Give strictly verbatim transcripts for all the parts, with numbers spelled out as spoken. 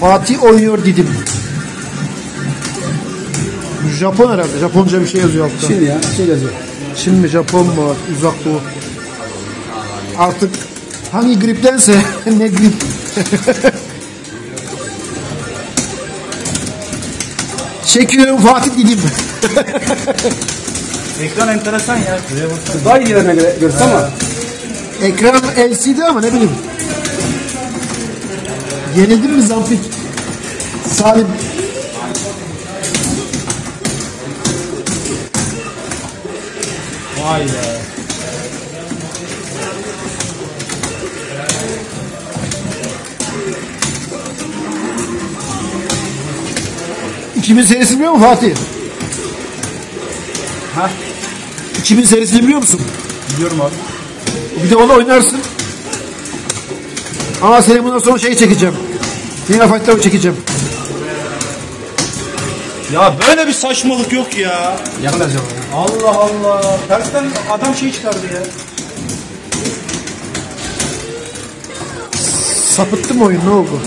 Fatih oynuyor Didim. Japon herhalde. Japonca bir şey yazıyor altta. Çin ya. Şey yazıyor. Çin mi Japon mu? Uzak Doğu. Artık hangi griptense ne grip. Çekiyorum Fatih Didim. Ekran enteresan ya. Daha iyi yerine görse ama. Ekran L C D ama ne bileyim. Yenildin mi Zampik? Salim. Vay be. iki bin serisini biliyor musun Fatih? Ha? iki bin serisini biliyor musun? Biliyorum abi. Bir de onu oynarsın. Ama seni bundan sonra şey çekeceğim. Yine fight'ları çekeceğim. Ya böyle bir saçmalık yok ya. Yaklaşalım. Allah Allah. Tersten adam şey çıkardı ya. Sapıttı mı oyun? Ne oldu?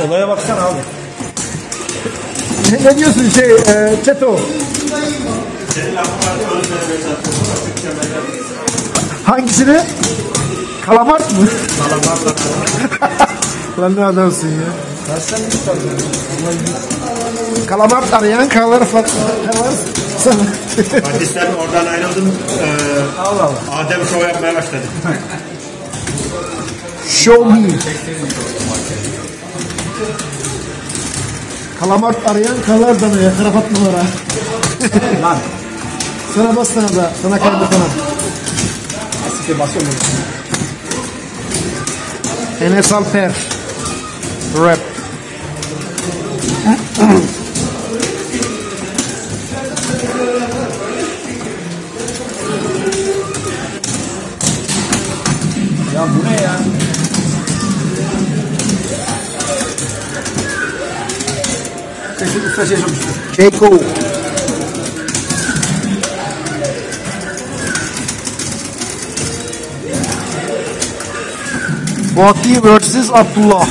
Şu olaya baksana abi. Ne diyorsun şey e, Çeto? Hangisini? Kalamart mı? Kalamart da. Lan ne adamsın ya? Tersten mi çıkardın? Kalamart arayan karaları farklı. Hadi sen oradan ayrıldın. Ee, Allah Allah. Adem şov yapmaya başladı. Show me. Kalamart arayan karalar danaya. Karafat numara. Lan. Sana bas sana da. Sana kaydı sana. Asike basıyor mu? Enes Alper. Rap. Ya bu ne ya? Kesin usta şey yapmıştır. Keko. Fatih versus Abdullah.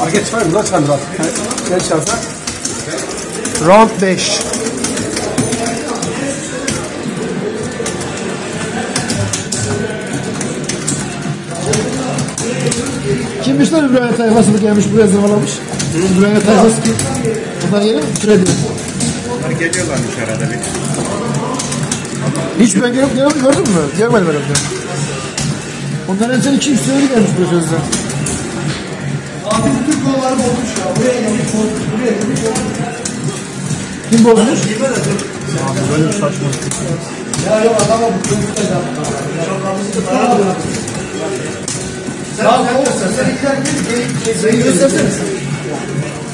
Arka çıkar mı? Çıkar mı zaten? Ne çıkarsa? Round beş. Kimmiş lan Ümraniye tayfasını gelmiş buraya zavalamış? Ümraniye tayfası ki. Bunlar yeni mi? Türedi. Bunlar geliyorlarmış herhalde bir. Hiç ben gelip gelip gördün mü? Gelmedim herhalde. Onların sen iki üstüne gelmiş buraya sözden. Abi Türk doları olmuş ya. Buraya gelip buraya gelip kim bozmuş? Böyle bir saçma. Ya yok adama bu çocukta yapma. Sağ kol serikler gibi göstersene.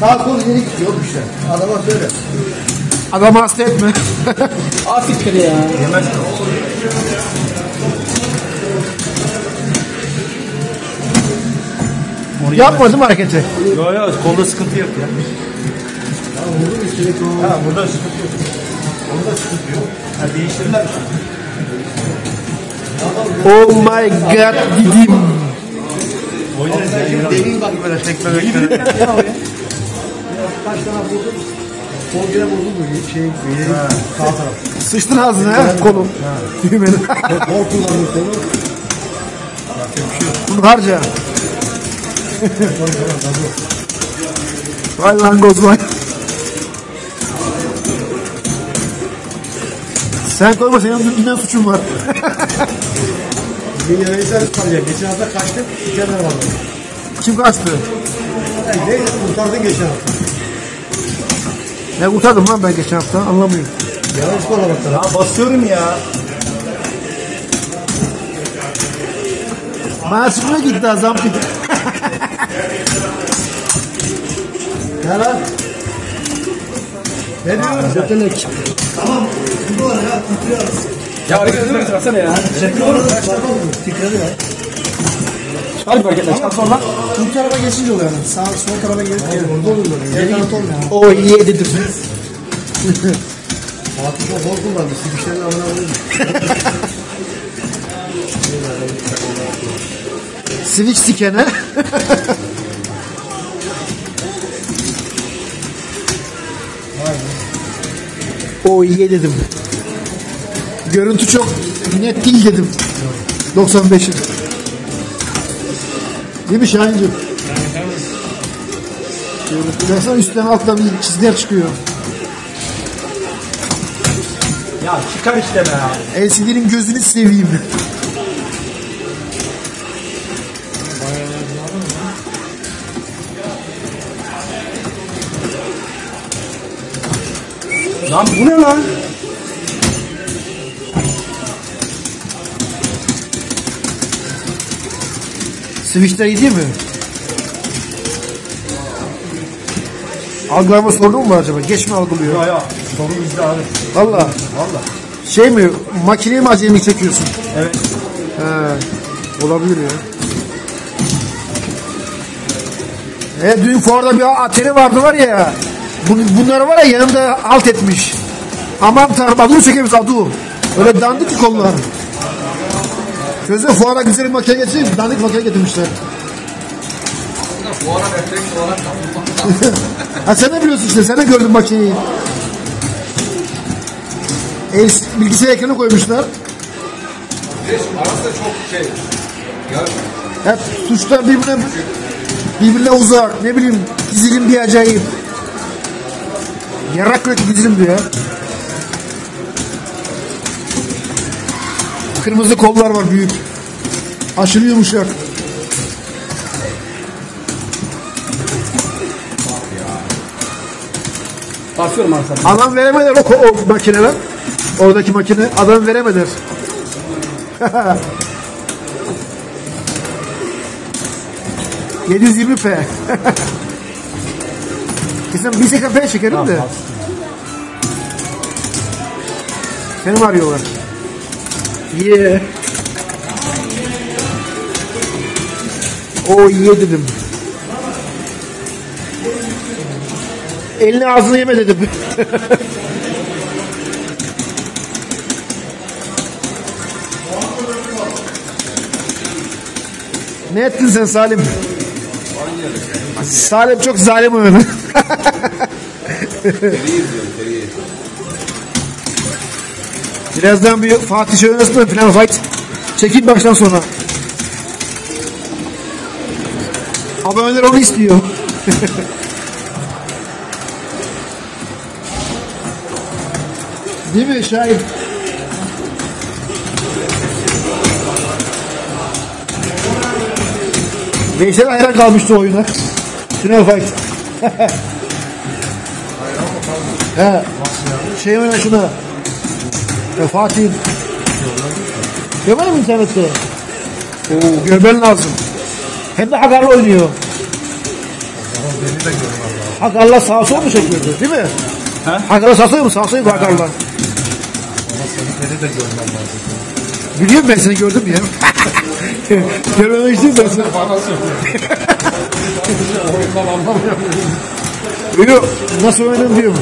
Sağ kol yeri gidiyor işte. Adama söyle. Adamı hasta etme. Afiyet kere ya. Yemez. Yapmadım hareketi. Yok yok kolda sıkıntı yok ya. Ha burada sıkıntı yok. Orada sıkıntı yok. Ha değiştirirler. Oh my god Didim. Oynayacak dediğin bak böyle tekme bekle. Kaç tane vurdun? Kol gene vurdun mu? Şey benim sağ taraf. Sıçtın ağzına ha kolum. Düğmeni. Kol kullanmış değil mi? Bunu harca. Vay lan Gozman. Sen koyma, senin dünden suçun var. Bir yere izleriz kalacak. Geçen hafta kaçtık, iki yerden vardı. Kim kaçtı? Ne kurtardın geçen hafta? Ne kurtardım lan ben geçen hafta? Anlamıyorum. Yanlış kola baktın. Ya basıyorum ya. Bana sıkına gitti ha, zampik. Ne lan? Ne diyorsun? Zetelek. Tamam. Bu var ya. Titriyoruz. Ya hareket edin mi? Baksana ya. Titredi ya. Hadi hareketler. Çıkart sonra. Türk tarafa geçince oluyor. Sağ sol tarafa gelip orada oluyor. Yeri kanat olmuyor. O iyi edilir. Fatih'e bol kullandı. Sikişlerin amına koyuyor. Switch sikene. O iyi dedim. Görüntü çok net değil dedim. doksan beşin. Değil mi Şahin'cim? Baksana üstten alttan bir çizgiler çıkıyor. Ya çıkar işte be abi. L C D'nin gözünü seveyim. Lan bu ne lan? Switch'ler iyi değil mi? Algılama sorunu mu var acaba? Geç mi algılıyor? Ya ya. Sorun bizde abi. Valla. Valla. Şey mi? Makineye mi acemi çekiyorsun? Evet. He. Olabilir ya. E dün fuarda bir ateli vardı var ya. Bunlar var ya yanımda alt etmiş. Aman tanrım adını çekemiz adı. Öyle dandik ki kollar. Gözde fuara güzel bir makine getirmiş. Dandik makine getirmişler. Fuara metrek olarak ha sen ne biliyorsun işte. Sen de gördün makineyi. El, bilgisayar ekranı koymuşlar. Arası da çok şey. Hep tuşlar birbirine, birbirine uzak. Ne bileyim dizilim bir acayip. Yarak kötü gidelim diyor. Kırmızı kollar var büyük. Aşırı yumuşak. Basıyorum arkadaşlar. Adam veremeder o, o makineler. Oradaki makine adam veremeder. yedi yüz yirmi p. Kesin bir sekafeye çekerim de. Seni mi arıyorlar? Yeah. O ye dedim. Elini ağzını yeme dedim. Ne ettin sen Salim? Salim çok zalim oyunu. Birazdan bir Fatih Şöyle nasıl plan fight çekin baştan sonra. Aboneler onu istiyor. Değil mi Şahin? Veysel hayran kalmıştı oyuna. Final fight. He. Şey hemen şuna. E, Fatih. Gömer mi internette? Oo, görmen lazım. Hem de Hagar'la oynuyor. Hagar'la sağ sol mu çekiyordu değil mi? Hagar'la sağ sol mu? Sağ sol mu Hagar'la? Ama seni de görmen lazım. Biliyor musun ben seni gördüm ya? Görmemek değil mi ben seni? Biliyor nasıl oynadım diyor mu?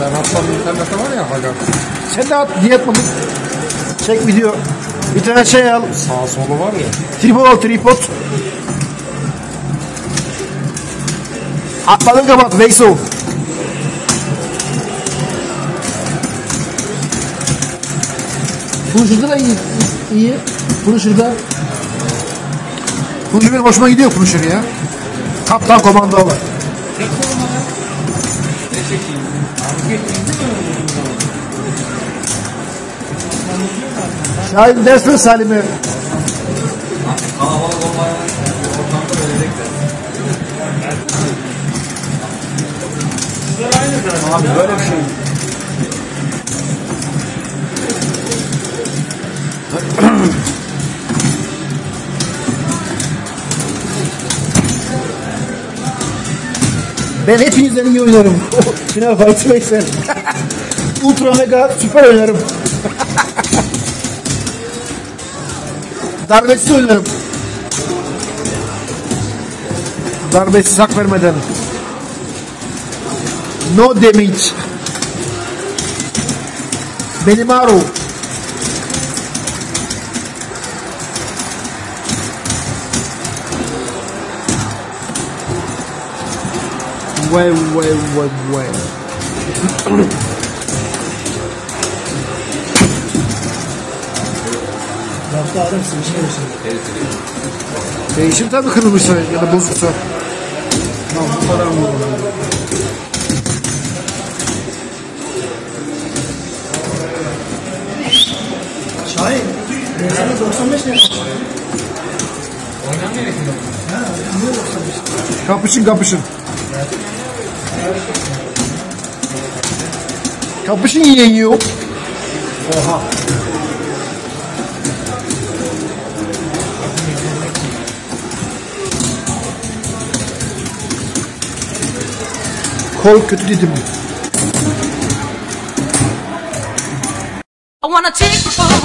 Ben atmam internette var ya Hagar. Sen de at diye atmadın. Çek video. Bir tane şey al. Sağ solu var ya. Tripod al tripod. Atladın kapat Veysel. Bunu şurada da iyi. iyi. Bunu şurada. Bunu benim hoşuma gidiyor bunu şuraya. Kaptan komando var. Şahin ders ver Salim'e. Abi böyle bir şey. Ben hepinizden iyi oynarım. Final Fight Back'sen. Ultra mega süper oynarım. Darbesiz oynarım. Darbesiz, hak vermeden. No damage. Benimaru. Vay vay vay vay. Lafta adamsın, bir şey misin? Değişim tabii kırılmışsa ya da bozuksa. Tamam, bu kadar mı olur? Şahin, sana doksan beş ne yapmışsın? Oynam gerekiyor. Ha, niye doksan beş? Kapışın kapışın. Kapışın yeniyor. Oha. Kol kötü dedim. I wanna take